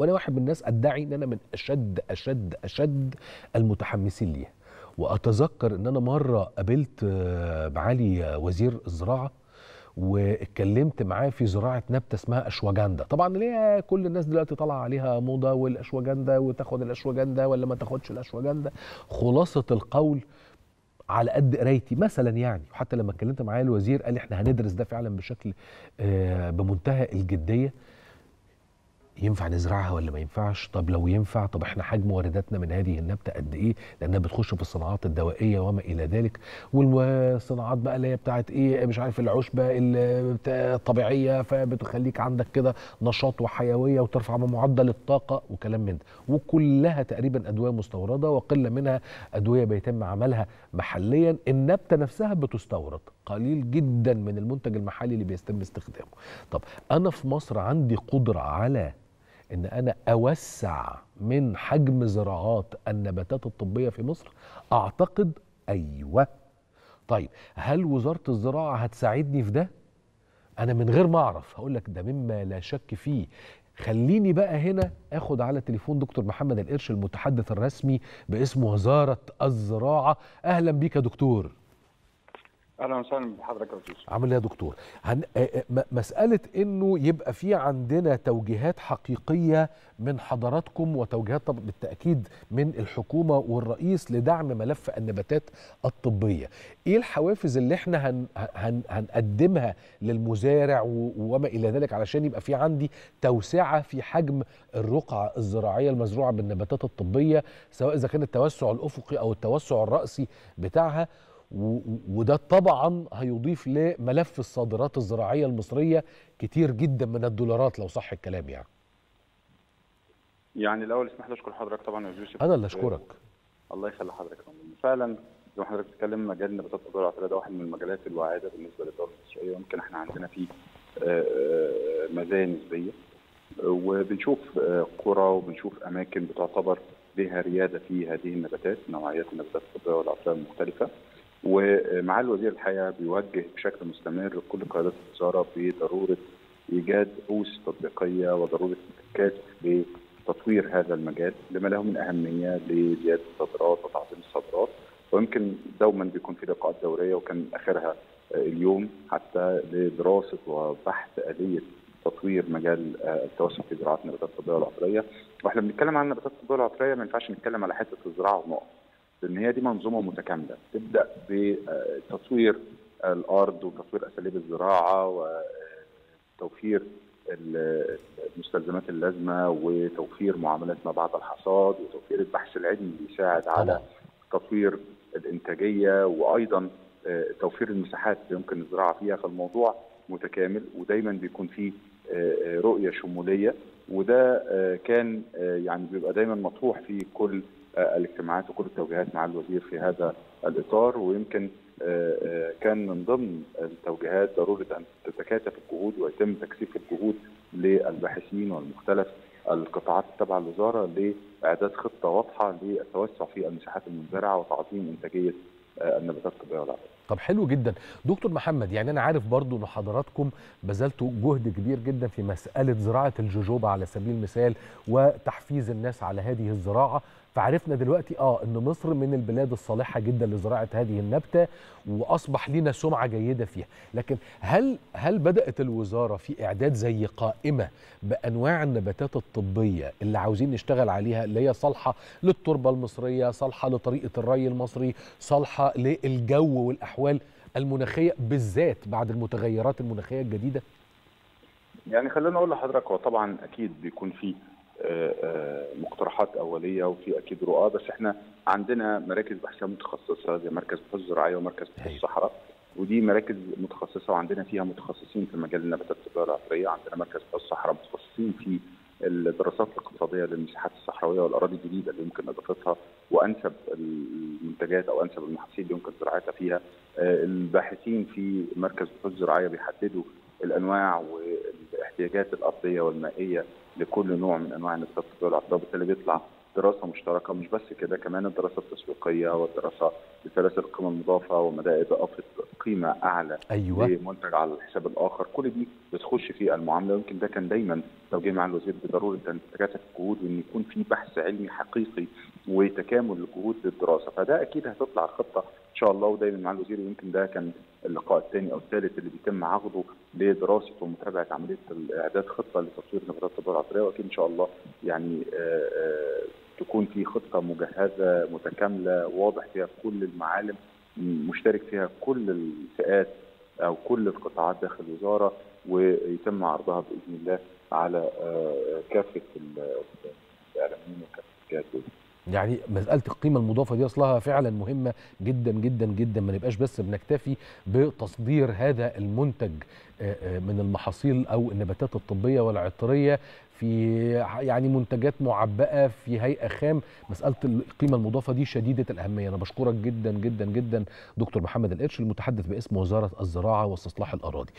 وانا واحد من الناس ادعي ان انا من اشد اشد اشد المتحمسين ليها. واتذكر ان انا مره قابلت معالي وزير الزراعه واتكلمت معاه في زراعه نبته اسمها أشواجندا. طبعا ليه كل الناس دلوقتي طالعه عليها موضه والأشواجندا، وتاخد الأشواجندا ولا ما تاخدش الأشواجندا. خلاصه القول على قد قرايتي مثلا يعني، وحتى لما اتكلمت معايا الوزير قال لي احنا هندرس ده فعلا بشكل بمنتهى الجديه، ينفع نزرعها ولا ما ينفعش؟ طب لو ينفع، طب احنا حجم وارداتنا من هذه النبته قد ايه؟ لانها بتخش في الصناعات الدوائيه وما الى ذلك، والصناعات بقى اللي هي بتاعت ايه مش عارف العشبه الطبيعيه، فبتخليك عندك كده نشاط وحيويه وترفع من معدل الطاقه وكلام من ده، وكلها تقريبا ادويه مستورده وقله منها ادويه بيتم عملها محليا، النبته نفسها بتستورد، قليل جدا من المنتج المحلي اللي بيتم استخدامه. طب انا في مصر عندي قدره على إن أنا أوسع من حجم زراعات النباتات الطبية في مصر؟ أعتقد أيوة. طيب هل وزارة الزراعة هتساعدني في ده؟ أنا من غير ما أعرف هقول لك ده مما لا شك فيه. خليني بقى هنا أخد على تليفون دكتور محمد القرش المتحدث الرسمي باسم وزارة الزراعة. أهلا بيك يا دكتور. اهلا وسهلا بحضرتك يا استاذ. عامل ايه يا دكتور؟ مساله انه يبقى في عندنا توجيهات حقيقيه من حضراتكم وتوجيهات طب بالتاكيد من الحكومه والرئيس لدعم ملف النباتات الطبيه، ايه الحوافز اللي احنا هنقدمها للمزارع وما الى ذلك علشان يبقى في عندي توسعه في حجم الرقعه الزراعيه المزروعه بالنباتات الطبيه، سواء اذا كان التوسع الافقي او التوسع الراسي بتاعها، وده طبعا هيضيف لملف الصادرات الزراعيه المصريه كتير جدا من الدولارات لو صح الكلام يعني. يعني الاول اسمح لي اشكر حضرتك طبعا يا يوسف. انا اللي اشكرك. الله يخلي حضرتك. فعلا زي ما حضرتك بتتكلم مجال النباتات الطبيه والعطريه ده واحد من المجالات الواعده بالنسبه للدوله المصريه، ويمكن احنا عندنا فيه مزايا نسبيه، وبنشوف قرى وبنشوف اماكن بتعتبر لها رياده في هذه النباتات، نوعيات النباتات الطبيه والعطريه المختلفه. ومعالي الوزير الحقيقه بيوجه بشكل مستمر كل قيادات الوزاره بضروره ايجاد رؤوس تطبيقيه وضروره التكاتف لتطوير هذا المجال لما له من اهميه لزياده الصادرات وتعظيم الصادرات، ويمكن دوما بيكون في لقاءات دوريه وكان اخرها اليوم حتى لدراسه وبحث اليه تطوير مجال التوسع في زراعه النباتات الطبيه والعطريه، واحنا بنتكلم عن النباتات الطبيه والعطريه ما ينفعش نتكلم على حته الزراعه ونقط. لأن هي دي منظومة متكاملة تبدأ بتطوير الأرض وتطوير أساليب الزراعة وتوفير المستلزمات اللازمة وتوفير معاملات ما بعد الحصاد وتوفير البحث العلمي اللي يساعد على تطوير الإنتاجية وأيضا توفير المساحات اللي يمكن الزراعة فيها. فالموضوع متكامل ودايما بيكون فيه رؤية شمولية، وده كان يعني بيبقى دايما مطروح في كل الاجتماعات وكل التوجيهات مع الوزير في هذا الاطار. ويمكن كان من ضمن التوجيهات ضروره ان تتكاتف الجهود ويتم تكثيف الجهود للباحثين والمختلف القطاعات التابعه للوزاره لاعداد خطه واضحه للتوسع في المساحات المزرعه وتعظيم انتاجيه النباتات الطبيه والعطريه. طب حلو جدا دكتور محمد. يعني انا عارف برضو ان حضراتكم بذلتوا جهد كبير جدا في مساله زراعه الجوجوبه على سبيل المثال وتحفيز الناس على هذه الزراعه، فعرفنا دلوقتي ان مصر من البلاد الصالحه جدا لزراعه هذه النبته واصبح لنا سمعه جيده فيها، لكن هل بدات الوزاره في اعداد زي قائمه بانواع النباتات الطبيه اللي عاوزين نشتغل عليها، اللي هي صالحه للتربه المصريه، صالحه لطريقه الري المصري، صالحه للجو والاحوال المناخيه بالذات بعد المتغيرات المناخيه الجديده؟ يعني خلينا اقول لحضرتك هو طبعا اكيد بيكون فيه مقترحات اوليه وفي اكيد رؤى، بس احنا عندنا مراكز بحثيه متخصصه زي مركز بحوث الزراعيه ومركز بحوث الصحراء، ودي مراكز متخصصه وعندنا فيها متخصصين في مجال النباتات الطبيه والعطريه. عندنا مركز بحوث الصحراء متخصصين في الدراسات الاقتصاديه للمساحات الصحراويه والاراضي الجديده اللي يمكن اضافتها وانسب المنتجات او انسب المحاصيل اللي يمكن زراعتها فيها. الباحثين في مركز بحوث الزراعيه بيحددوا الانواع والاحتياجات الارضيه والمائيه لكل نوع من انواع النباتات الطبيه والعطريه، وبالتالي بيطلع دراسه مشتركه. مش بس كده، كمان الدراسه التسويقيه والدراسه لسلاسل القيمه المضافه ومدى اضافه قيمه اعلى لمنتج على الحساب الاخر، كل دي بتخش في المعامله. يمكن ده كان دايما التوجيه مع الوزير بضروره ان تتكاتف الجهود وان يكون في بحث علمي حقيقي وتكامل الجهود للدراسه، فده اكيد هتطلع الخطه ان شاء الله ودايما مع الوزير. يمكن ده كان اللقاء الثاني او الثالث اللي بيتم عقده لدراسه ومتابعه عمليه اعداد خطه لتطوير نباتات الطبيعه العطريه، واكيد ان شاء الله يعني تكون في خطه مجهزه متكامله واضح فيها كل المعالم، مشترك فيها كل الفئات او كل القطاعات داخل الوزاره، ويتم عرضها باذن الله على كافه الاعلاميين وكافه الجهات. يعني مساله القيمه المضافه دي اصلها فعلا مهمه جدا جدا جدا، ما نبقاش بس بنكتفي بتصدير هذا المنتج من المحاصيل او النباتات الطبيه والعطريه في يعني منتجات معبأة في هيئة خام. مسألة القيمة المضافة دي شديدة الأهمية. أنا بشكرك جدا جدا جدا دكتور محمد القرش المتحدث باسم وزارة الزراعة واستصلاح الأراضي.